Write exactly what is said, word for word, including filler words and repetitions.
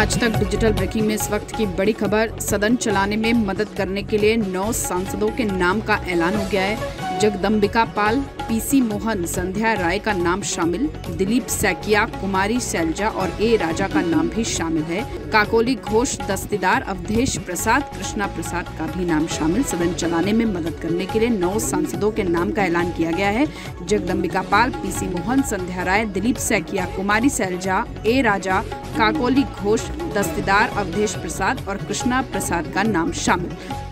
आज तक digital breaking में इस वक्त की बड़ी खबर। सदन चलाने में मदद करने के लिए नौ सांसदों के नाम का ऐलान हो गया है। जगदम्बिका पाल, पी सी मोहन, संध्या राय का नाम शामिल। दिलीप सैकिया, कुमारी सैलजा और ए राजा का नाम भी शामिल है। काकोली घोष दस्तीदार, अवधेश प्रसाद, कृष्णा प्रसाद का भी नाम शामिल। सदन चलाने में मदद करने के लिए नौ सांसदों के नाम का ऐलान किया गया है। Jagdambika Pal, P C Mohan, Sandhya Rai, Dilip Saikia, Kumari Selja, A Raja, Kakoli Ghosh Dastidar, Awadhesh Prasad और कृष्णा प्रसाद का नाम शामिल।